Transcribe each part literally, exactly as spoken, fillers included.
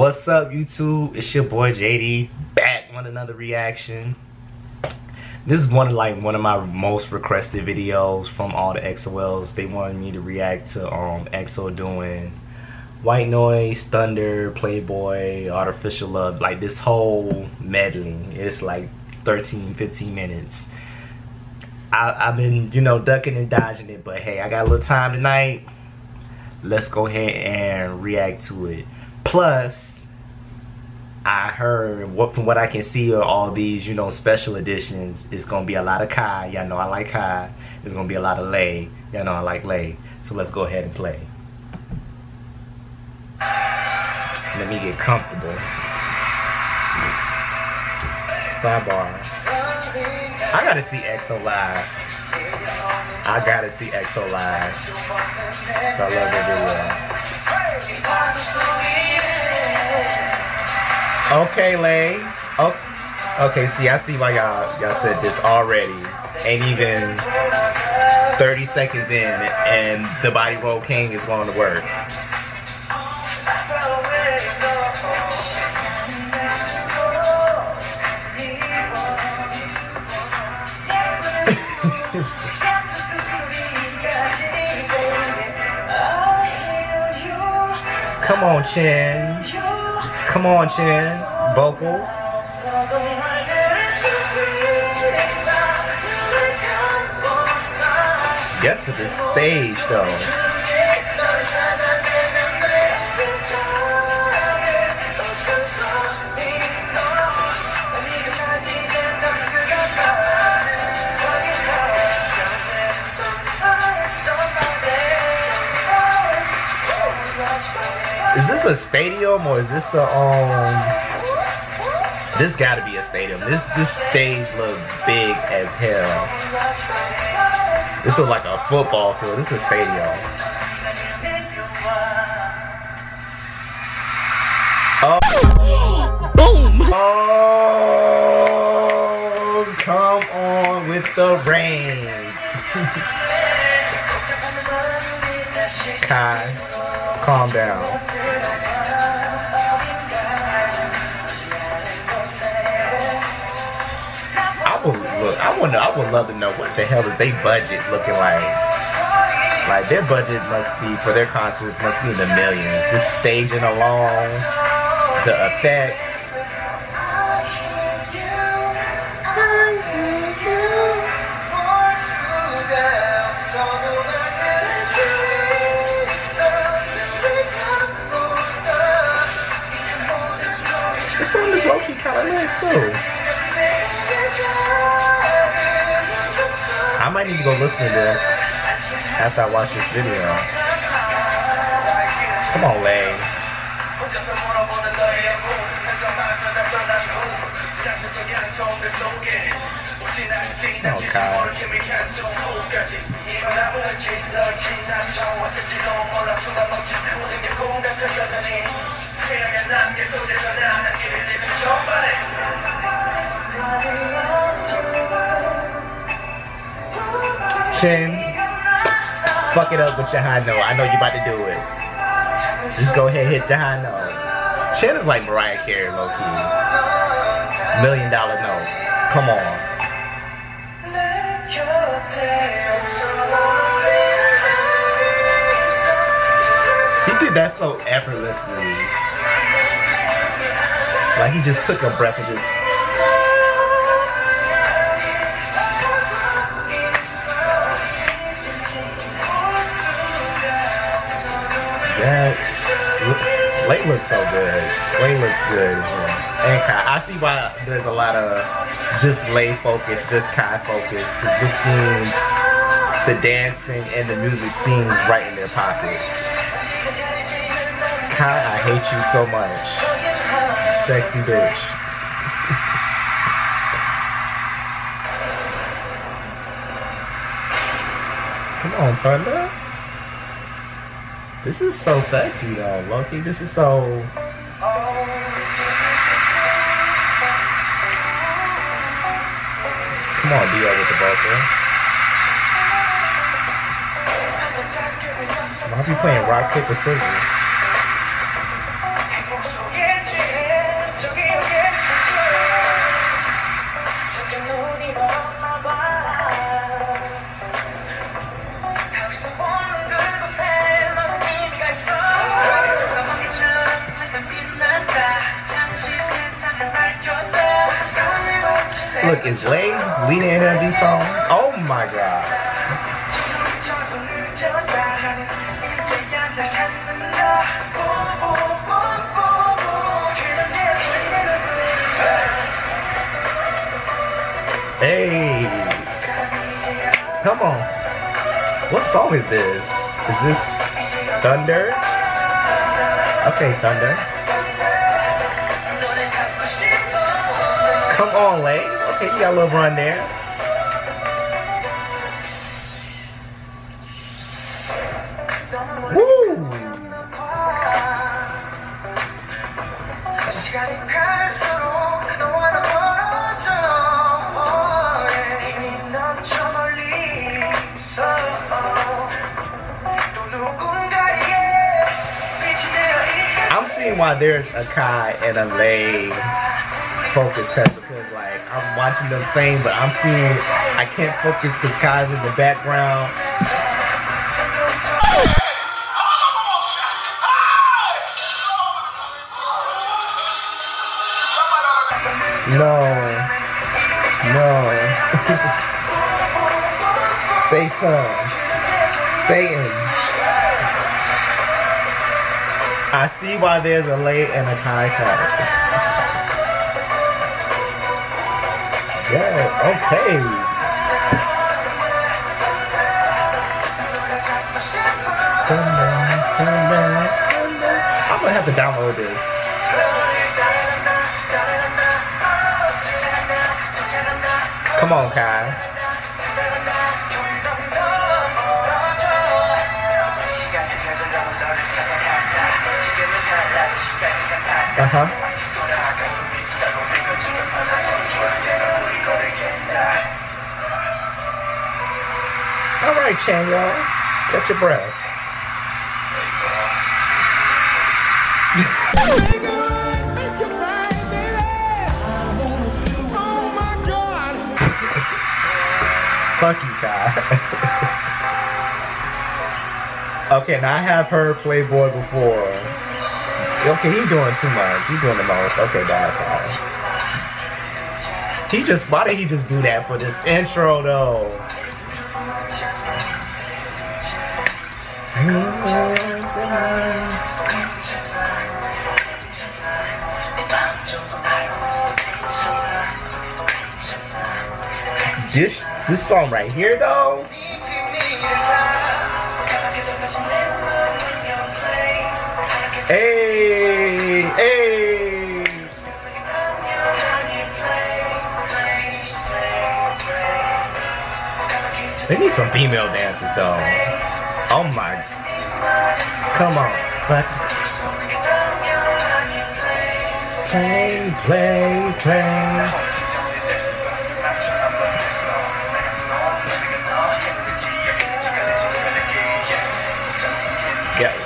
What's up, YouTube? It's your boy J D, back with another reaction. This is one of like one of my most requested videos from all the E X O Ls. They wanted me to react to um EXO doing White Noise, Thunder, Playboy, Artificial Love, like this whole medley. It's like thirteen, fifteen minutes. I, I've been, you know, ducking and dodging it, but hey, I got a little time tonight. Let's go ahead and react to it. Plus, I heard, what from what I can see of all these, you know, special editions, it's going to be a lot of Kai. Y'all know I like Kai. It's going to be a lot of Lay. Y'all know I like Lay. So let's go ahead and play. Let me get comfortable. Sidebar. I gotta see EXO live. I gotta see EXO live. So I love their videos. Okay, Lay. Oh, okay, see, I see why y'all y'all said this already. Ain't even thirty seconds in, and the Body Roll King is going to work. Come on, Chen. Come on, Chen. Vocals. Yes, for the stage, though. Is this a stadium or is this a um? This gotta be a stadium. This this stage looks big as hell. This looks like a football field. This is a stadium. Oh! Boom! Oh! Come on with the rain. Kai, calm down. Look, I would, I would love to know what the hell is their budget looking like. Like, their budget must be, for their concerts, must be in the millions. The staging alone, the effects. This one is low-key kind of lit, too. I might need to go listen to this after I watch this video. Come on, Lay. Oh, God. Chen, fuck it up with your high note. I know you're about to do it. Just go ahead and hit the high note. Chen is like Mariah Carey, low-key. Million dollar note. Come on. He did that so effortlessly. Like he just took a breath of this. That Lay looks so good. Lay looks good. Yeah. And Kai. I see why there's a lot of just Lay focus, just Kai focus. Because this seems, the dancing and the music seems right in their pocket. Kai, I hate you so much. Sexy bitch. Come on, Thunder. This is so sexy though, Loki. This is so. Come on, D O with the vocal. Why are you playing rock, paper, scissors? Look, is Lay leading any of these songs? Oh my god. Hey. Come on. What song is this? Is this Thunder? Okay, Thunder. Come on, Lay. Okay, you got a little run there. Woo! I'm seeing why there's a Kai and a Lay focus, cause because like I'm watching them sing, but I'm seeing I can't focus because Kai's in the background. No, no. Satan, Satan. I see why there's a Lay and a Kai card. Yeah, okay. Come on, come on, come on. I'm gonna have to download this. Come on, Kai. Uh-huh. All right, Chen, y'all. Catch your breath. Fuck you, Kai. Okay, now I have heard Playboy before. Okay, he doing too much. He doing the most. Okay, bye, Kai. He just, why did he just do that for this intro, though? This, this song right here, though. Hey, hey. They need some female dances, though. Oh my, come on, but play, play, play. Yes.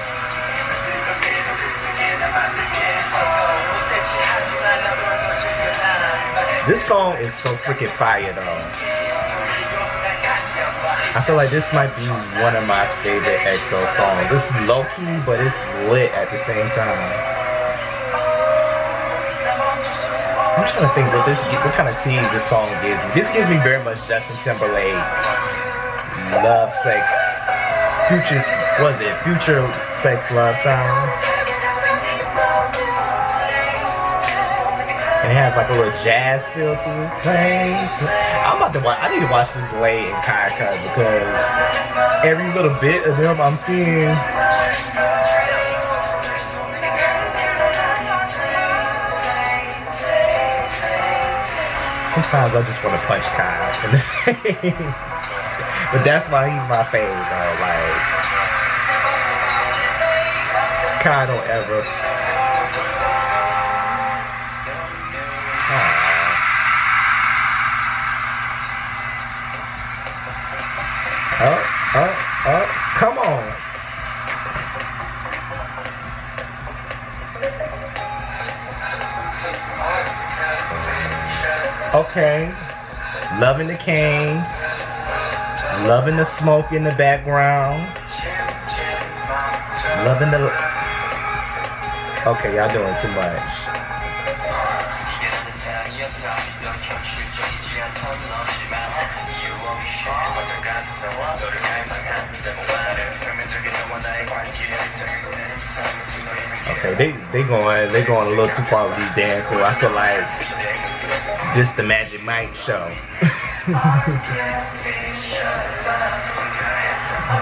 This song is so freaking fire, though. I feel like this might be one of my favorite EXO songs. It's low-key, but it's lit at the same time. I'm trying to think what this, what kind of tease this song gives me. This gives me very much Justin Timberlake, love, sex, future, was it future sex love sounds? And it has like a little jazz feel to it. I'm about to watch, I need to watch this Lay and Kai cut because every little bit of them I'm seeing. Sometimes I just want to punch Kai. But that's why he's my fave, though. Like, Kai don't ever. Up, up, up, come on. Okay. Loving the canes. Loving the smoke in the background. Loving the... Okay, y'all doing too much. Okay, they they going they going a little too far with these dance moves. I feel like this the Magic Mike show.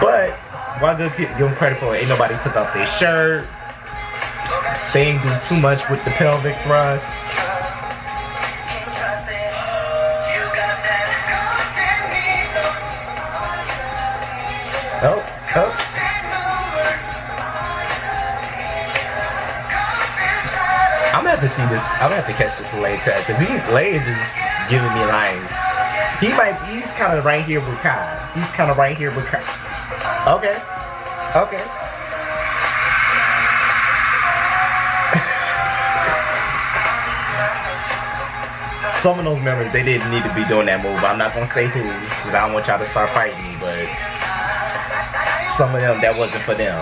But why well, give them credit for it? Ain't nobody took off their shirt. They ain't do too much with the pelvic thrust. Oh, oh. I'm gonna have to see this. I'm gonna have to catch this Lay track, because Lay is just giving me lines. He might. He's kind of right here with Kai. He's kind of right here with Kai. Okay. Okay. Some of those members, they didn't need to be doing that move. I'm not gonna say who, because I don't want y'all to start fighting, but some of them, that wasn't for them.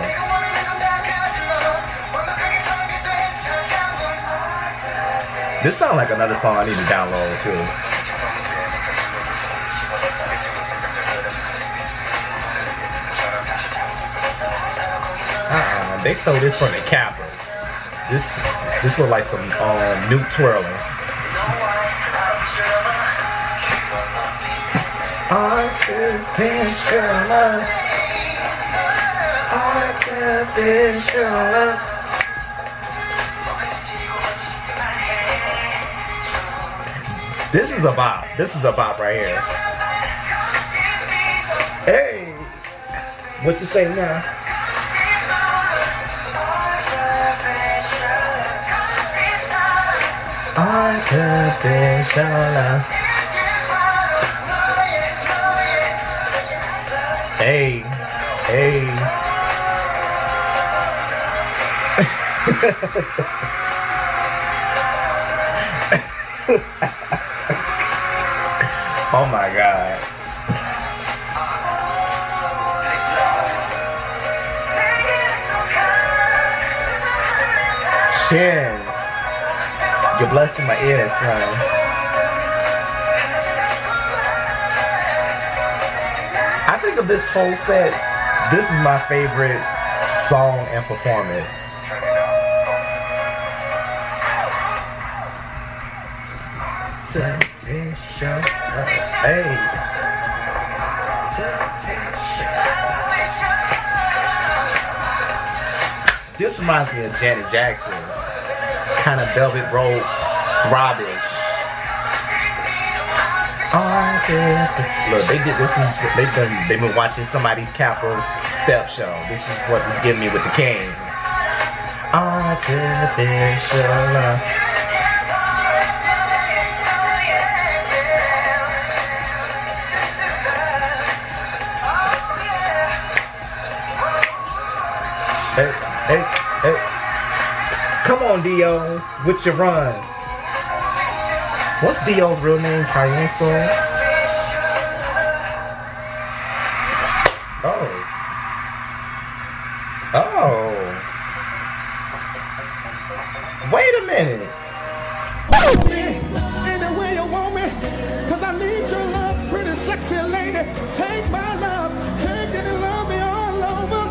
This sounds like another song I need to download too. Uh-uh, they stole this from the Cappers. This this was like some um, new twirling. Artificial. This is a bop. This is a bop right here. Hey, what you say now? Artificial love. Hey, hey. Oh my God. Chen, you're blessing my ears, son. I think of this whole set, this is my favorite song and performance. Hey. This reminds me of Janet Jackson. Kind of velvet rope throbbing. Look, they did this is they've been they've been watching somebody's Capitol step show. This is what is giving me with the Kings. Artificial love. Hey, hey, hey. Come on, D O with your runs. What's D O's real name? Kai. Oh. Oh. Wait a minute. Any way you want me, cause I need your love, pretty sexy lady. Take my love, take it and love me all over.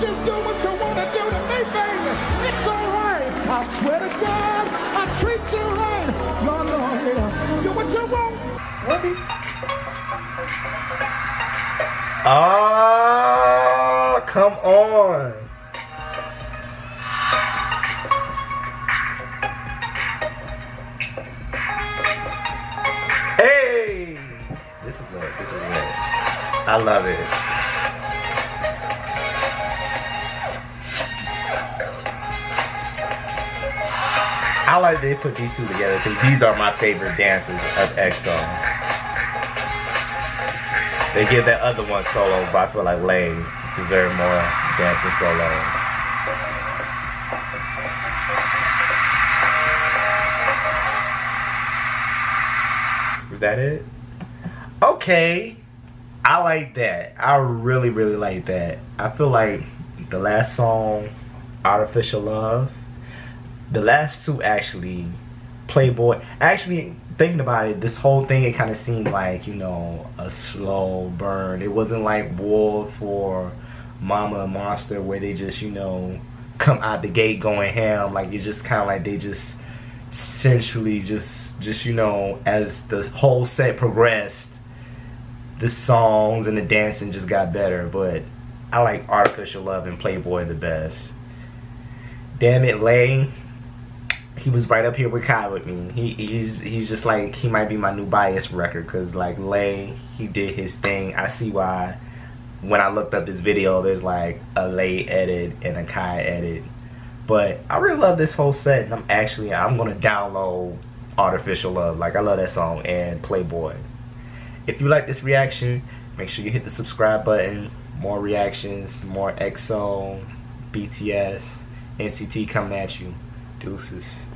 Just do what you want to do to me, baby. It's alright. I swear to God, I treat you right. My Lord, yeah. Do what you want. What? Oh, come on. Hey. This is lit. This is lit. I love it. I like they put these two together because these are my favorite dancers of EXO. They give that other one solos, but I feel like Lay deserve more dancing solos. Is that it? Okay. I like that. I really, really like that. I feel like the last song, Artificial Love, the last two actually Playboy. Actually, thinking about it, this whole thing, it kind of seemed like, you know, a slow burn. It wasn't like Wolf or Mama Monster where they just, you know, come out the gate going ham. Like, it's just kind of like they just essentially just, just you know, as the whole set progressed, the songs and the dancing just got better. But I like Artificial Love and Playboy the best. Damn it, Lay. He was right up here with Kai with me. He, he's he's just like, he might be my new bias record, because like Lay, he did his thing. I see why when I looked up this video, there's like a Lay edit and a Kai edit. But I really love this whole set, and I'm actually, I'm gonna download Artificial Love. Like, I love that song, and Playboy. If you like this reaction, make sure you hit the subscribe button. More reactions, more EXO, B T S, N C T coming at you. Deuces.